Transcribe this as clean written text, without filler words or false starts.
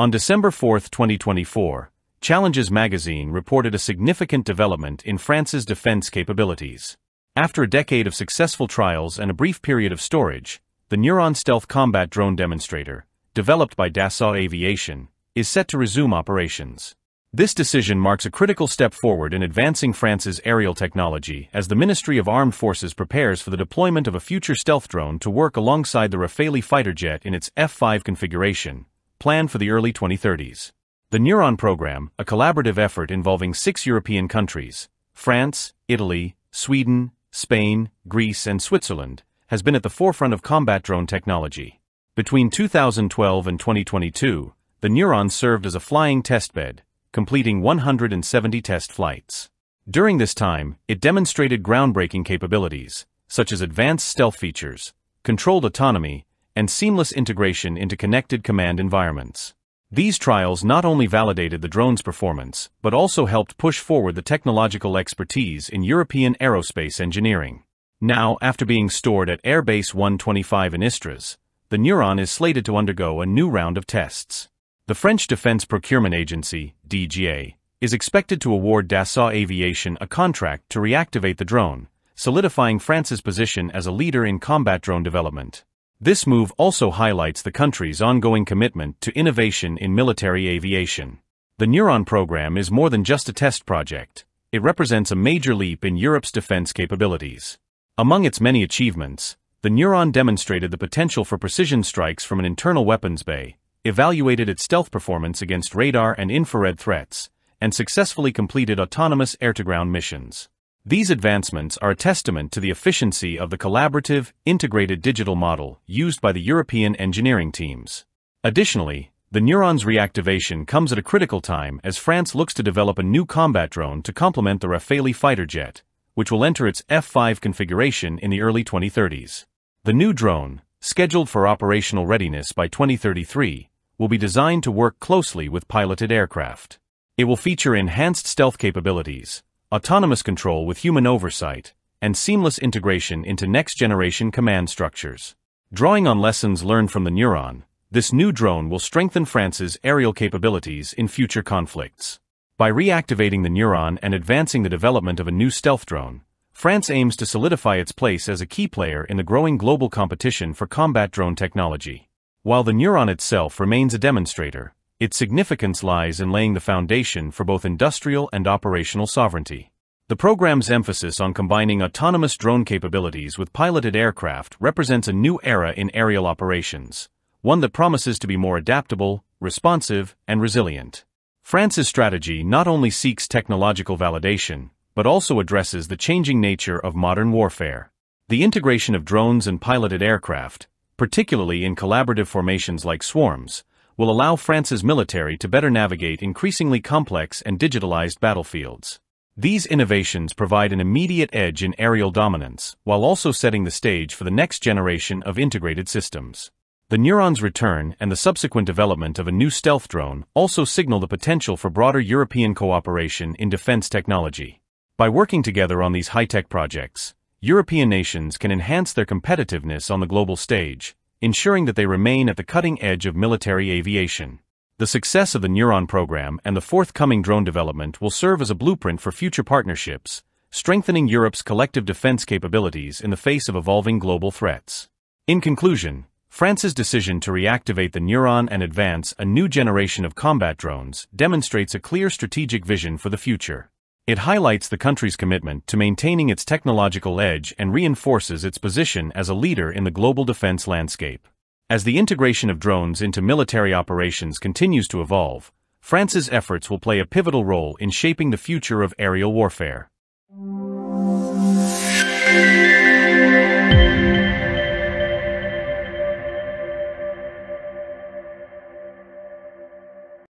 On December 4, 2024, Challenges magazine reported a significant development in France's defense capabilities. After a decade of successful trials and a brief period of storage, the Neuron Stealth Combat Drone Demonstrator, developed by Dassault Aviation, is set to resume operations. This decision marks a critical step forward in advancing France's aerial technology as the Ministry of Armed Forces prepares for the deployment of a future stealth drone to work alongside the Rafale fighter jet in its F5 configuration, planned for the early 2030s. The Neuron program, a collaborative effort involving 6 European countries, France, Italy, Sweden, Spain, Greece and Switzerland, has been at the forefront of combat drone technology. Between 2012 and 2022, the Neuron served as a flying testbed, completing 170 test flights. During this time, it demonstrated groundbreaking capabilities, such as advanced stealth features, controlled autonomy, and seamless integration into connected command environments. These trials not only validated the drone's performance, but also helped push forward the technological expertise in European aerospace engineering. Now, after being stored at Air Base 125 in Istres, the Neuron is slated to undergo a new round of tests. The French Defense Procurement Agency, DGA, is expected to award Dassault Aviation a contract to reactivate the drone, solidifying France's position as a leader in combat drone development. This move also highlights the country's ongoing commitment to innovation in military aviation. The Neuron program is more than just a test project. It represents a major leap in Europe's defense capabilities. Among its many achievements, the Neuron demonstrated the potential for precision strikes from an internal weapons bay, evaluated its stealth performance against radar and infrared threats, and successfully completed autonomous air-to-ground missions. These advancements are a testament to the efficiency of the collaborative, integrated digital model used by the European engineering teams. Additionally, the Neuron's reactivation comes at a critical time as France looks to develop a new combat drone to complement the Rafale fighter jet, which will enter its F5 configuration in the early 2030s. The new drone, scheduled for operational readiness by 2033, will be designed to work closely with piloted aircraft. It will feature enhanced stealth capabilities, autonomous control with human oversight, and seamless integration into next-generation command structures. Drawing on lessons learned from the Neuron, this new drone will strengthen France's aerial capabilities in future conflicts. By reactivating the Neuron and advancing the development of a new stealth drone, France aims to solidify its place as a key player in the growing global competition for combat drone technology. While the Neuron itself remains a demonstrator, its significance lies in laying the foundation for both industrial and operational sovereignty. The program's emphasis on combining autonomous drone capabilities with piloted aircraft represents a new era in aerial operations, one that promises to be more adaptable, responsive, and resilient. France's strategy not only seeks technological validation, but also addresses the changing nature of modern warfare. The integration of drones and piloted aircraft, particularly in collaborative formations like swarms, will allow France's military to better navigate increasingly complex and digitalized battlefields. These innovations provide an immediate edge in aerial dominance, while also setting the stage for the next generation of integrated systems. The Neuron's return and the subsequent development of a new stealth drone also signal the potential for broader European cooperation in defense technology. By working together on these high-tech projects, European nations can enhance their competitiveness on the global stage, ensuring that they remain at the cutting edge of military aviation. The success of the Neuron program and the forthcoming drone development will serve as a blueprint for future partnerships, strengthening Europe's collective defense capabilities in the face of evolving global threats. In conclusion, France's decision to reactivate the Neuron and advance a new generation of combat drones demonstrates a clear strategic vision for the future. It highlights the country's commitment to maintaining its technological edge and reinforces its position as a leader in the global defense landscape. As the integration of drones into military operations continues to evolve, France's efforts will play a pivotal role in shaping the future of aerial warfare.